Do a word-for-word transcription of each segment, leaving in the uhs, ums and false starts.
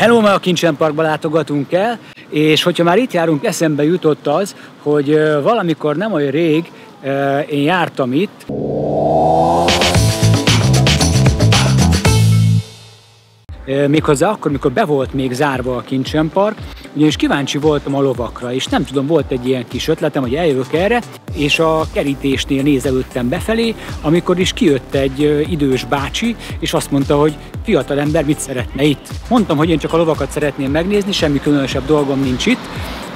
Hello, ma a Kincsen Parkba látogatunk el, és hogyha már itt járunk, eszembe jutott az, hogy valamikor nem olyan rég én jártam itt. Méghozzá akkor, mikor be volt még zárva a Kincsen Park, ugyanis kíváncsi voltam a lovakra, és nem tudom, volt egy ilyen kis ötletem, hogy eljövök erre, és a kerítésnél nézelődtem befelé, amikor is kijött egy idős bácsi, és azt mondta, hogy fiatalember, mit szeretne itt? Mondtam, hogy én csak a lovakat szeretném megnézni, semmi különösebb dolgom nincs itt.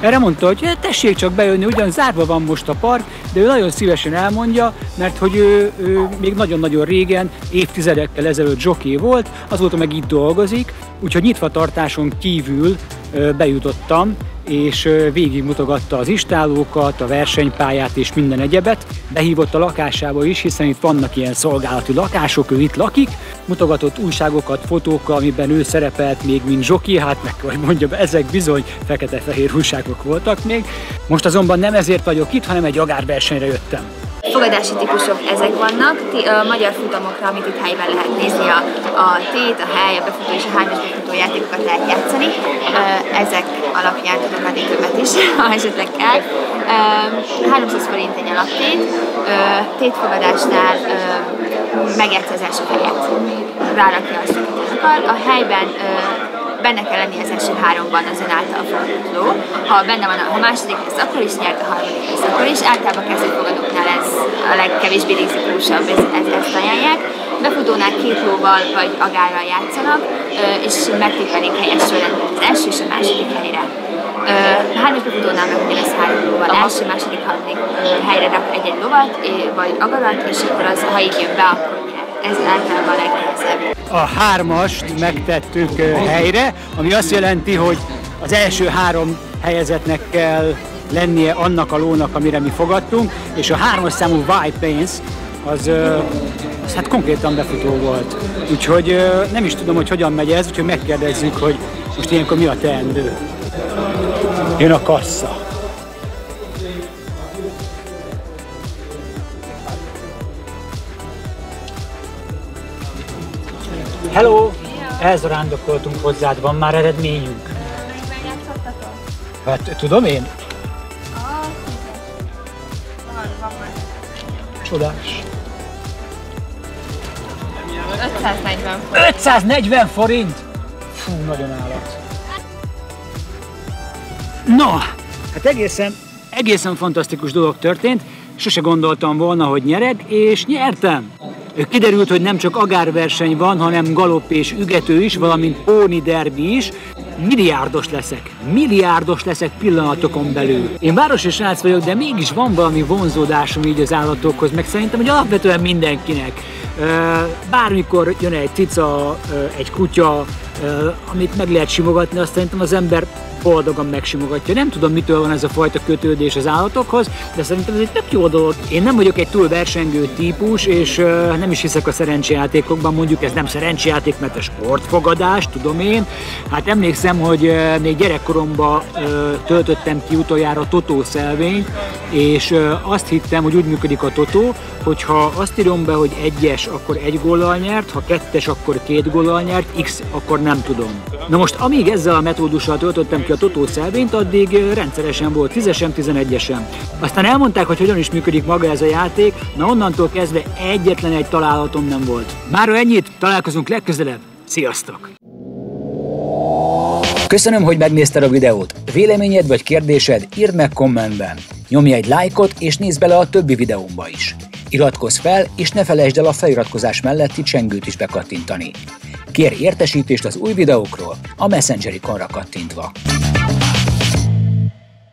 Erre mondta, hogy tessék csak bejönni, ugyan zárva van most a park, de ő nagyon szívesen elmondja, mert hogy ő, ő még nagyon-nagyon régen, évtizedekkel ezelőtt zsoké volt, azóta meg itt dolgozik, úgyhogy nyitvatartáson kívül bejutottam, és végigmutogatta az istálókat, a versenypályát és minden egyebet. Behívott a lakásába is, hiszen itt vannak ilyen szolgálati lakások, ő itt lakik. Mutogatott újságokat, fotókkal, amiben ő szerepelt még, mint zsoki, hát meg hogy mondjam, ezek bizony fekete-fehér újságok voltak még. Most azonban nem ezért vagyok itt, hanem egy jogárversenyre jöttem. Fogadási típusok ezek vannak, a magyar futamokra, amit itt helyben lehet nézni, a, a tét, a hely, a befutó és a hányos befutó játékokat lehet játszani. Ezek alapján tudok adni többet is, ha esetleg kell. háromszáz forint egy alaptét, tétfogadásnál megjátsz az első helyet, rárakja azt, amit akar. A helyben benne kell lenni az első háromban az ön által forduló. Ha benne van, ha második lesz, akkor is nyert, a harmadik lesz, akkor is. Általában kezdőfogadóknál ez a legkevésbé rizikósabb, ezt, ezt ajánlják. Befutónál két lóval vagy agárral játszanak, és megtippelik helyesről az első és a második helyre. Hármas befutónál meg ugye lesz három lóval, első, második, harmadik helyre rak egy-egy lovat, vagy agarat, és akkor az, ha így jön be, akkor nyer. Ez általában a legnehezebb. A hármast megtettük helyre, ami azt jelenti, hogy az első három helyezetnek kell lennie annak a lónak, amire mi fogadtunk, és a hármas számú White Pains az, az hát konkrétan befutó volt. Úgyhogy nem is tudom, hogy hogyan megy ez, úgyhogy megkérdezzük, hogy most ilyenkor mi a teendő. Jön a kassa. Hello! Elzarándokoltunk hozzád, van már eredményünk? Megjátszottatok? Hát tudom én? Ah, van, van már. Csodás. ötszáznegyven forint. ötszáznegyven forint? Fú, nagyon állat. Na, hát egészen, egészen fantasztikus dolog történt. Sose gondoltam volna, hogy nyerek, és nyertem. Kiderült, hogy nem csak agárverseny van, hanem galopp és ügető is, valamint póni derbi is. Milliárdos leszek. Milliárdos leszek pillanatokon belül. Én városi srác vagyok, de mégis van valami vonzódásom így az állatokhoz, meg szerintem, hogy alapvetően mindenkinek. Bármikor jön egy cica, egy kutya, amit meg lehet simogatni, azt szerintem az ember boldogan megsimogatja. Nem tudom, mitől van ez a fajta kötődés az állatokhoz, de szerintem ez egy tök jó dolog. Én nem vagyok egy túl versengő típus, és uh, nem is hiszek a szerencsejátékokban, mondjuk ez nem szerencsejáték, mert a sportfogadás, tudom én. Hát emlékszem, hogy uh, még gyerekkoromban uh, töltöttem ki utoljára totószelvényt, és uh, azt hittem, hogy úgy működik a totó, hogyha azt írom be, hogy egyes, akkor egy góllal nyert, ha kettes, akkor két góllal nyert, x, akkor nem tudom. Na most, amíg ezzel a metódussal töltöttem ki a totószelvényt, addig rendszeresen volt tízesem, tizenegyesem. Aztán elmondták, hogy hogyan is működik maga ez a játék, na onnantól kezdve egyetlen egy találatom nem volt. Mára ennyit, találkozunk legközelebb, sziasztok! Köszönöm, hogy megnézted a videót. Véleményed vagy kérdésed írd meg kommentben. Nyomj egy lájkot és nézd bele a többi videómba is. Iratkozz fel és ne felejtsd el a feliratkozás melletti csengőt is bekattintani. Kérj értesítést az új videókról a Messenger ikonra kattintva.